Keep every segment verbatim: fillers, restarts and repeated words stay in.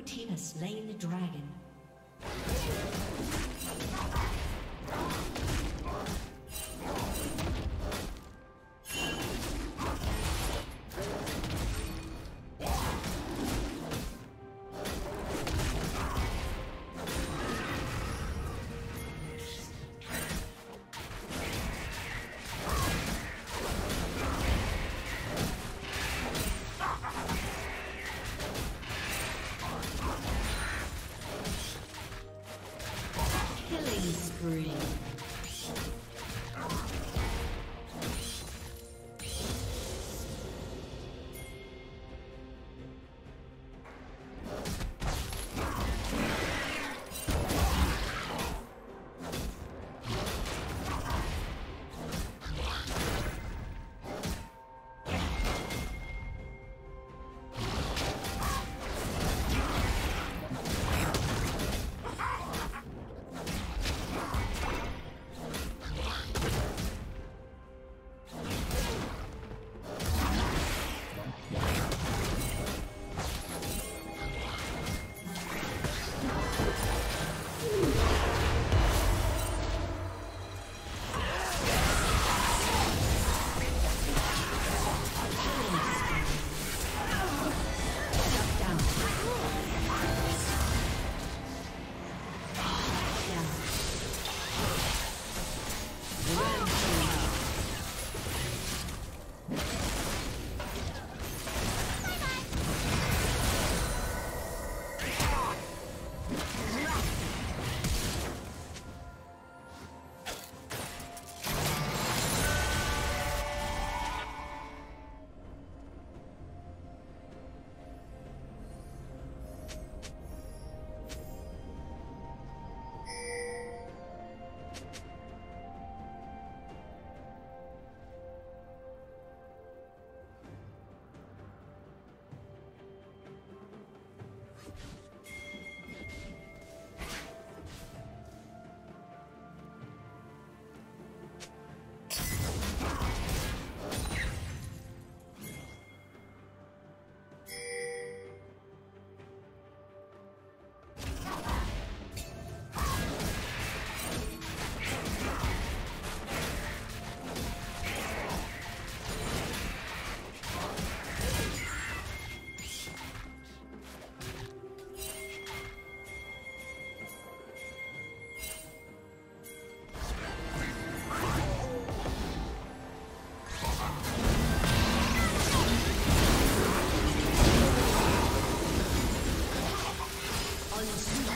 Blue team has slain the dragon.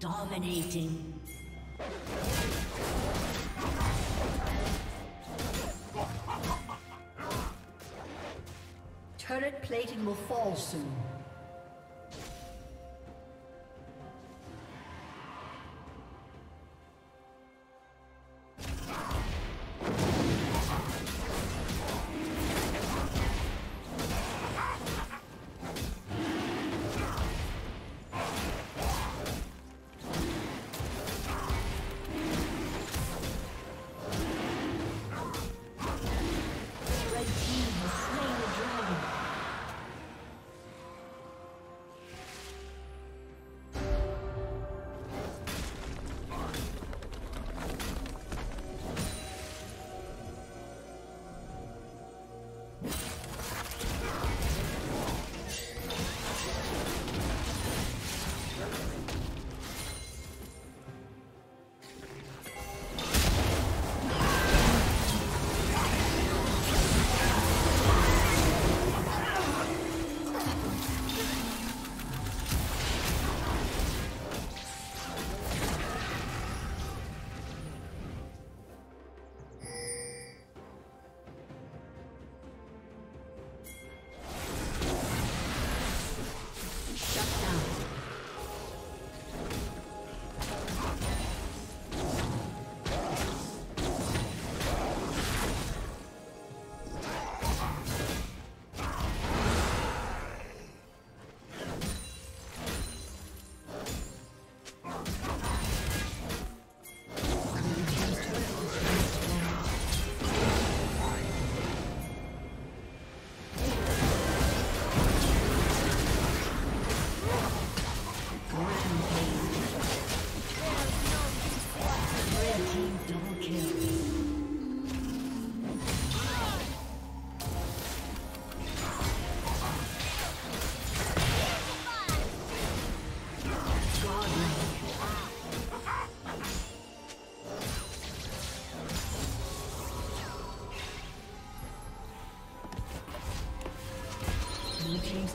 Dominating. Turret plating will fall soon. Blue team's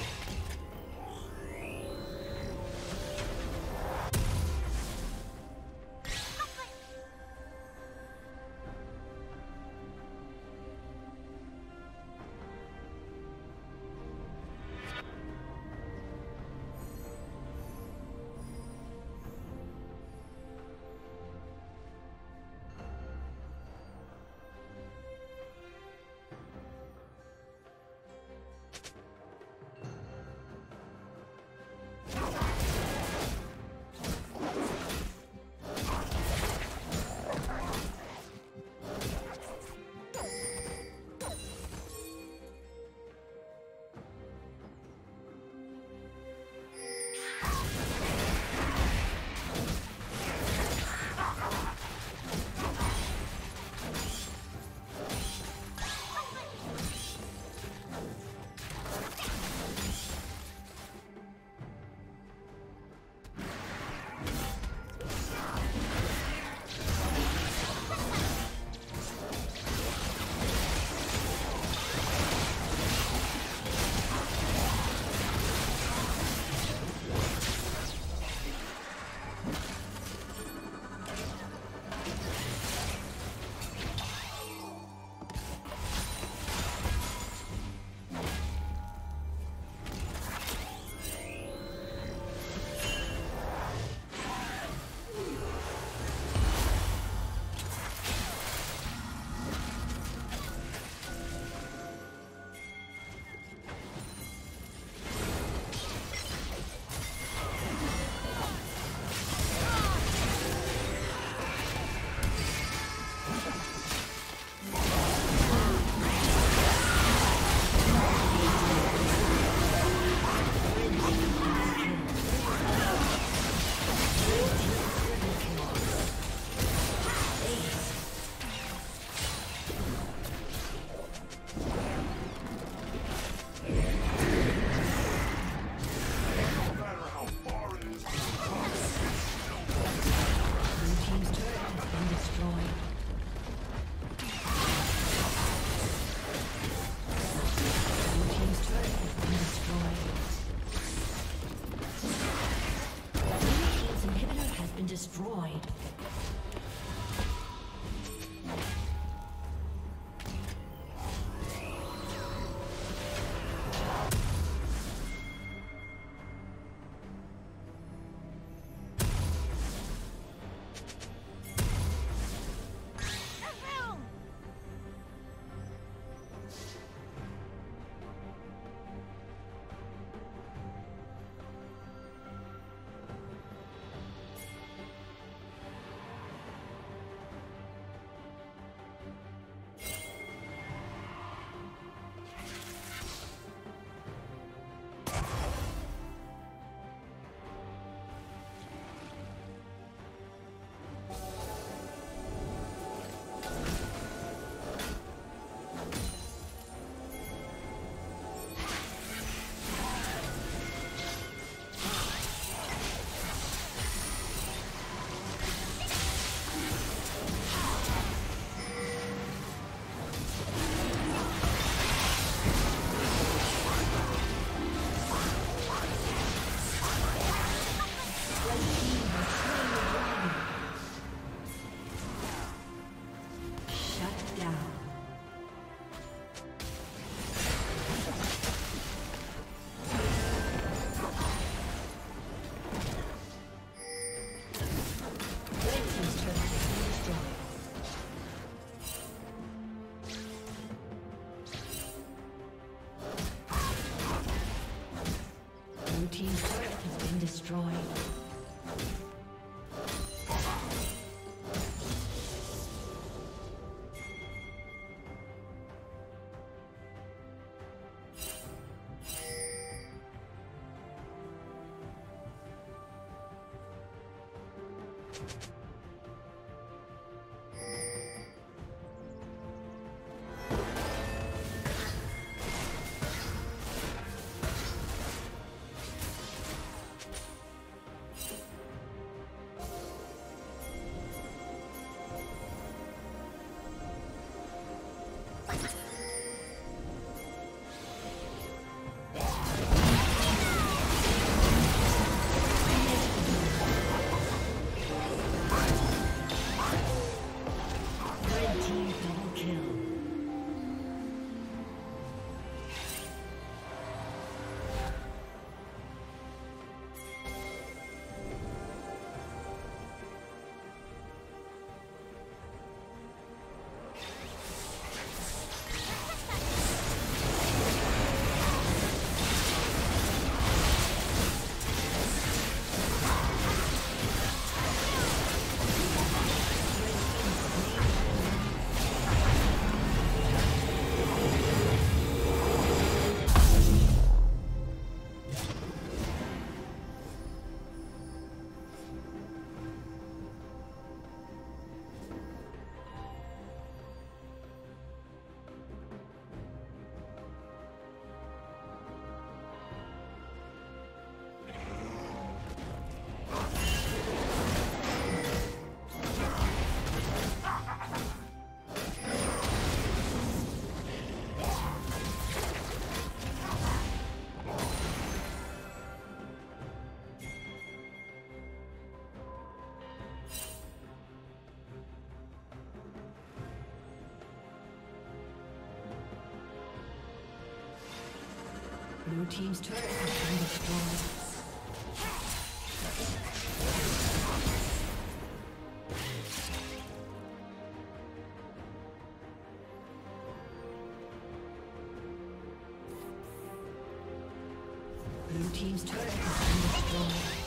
Blue team's turret has been destroyed. Blue team's turret has been destroyed.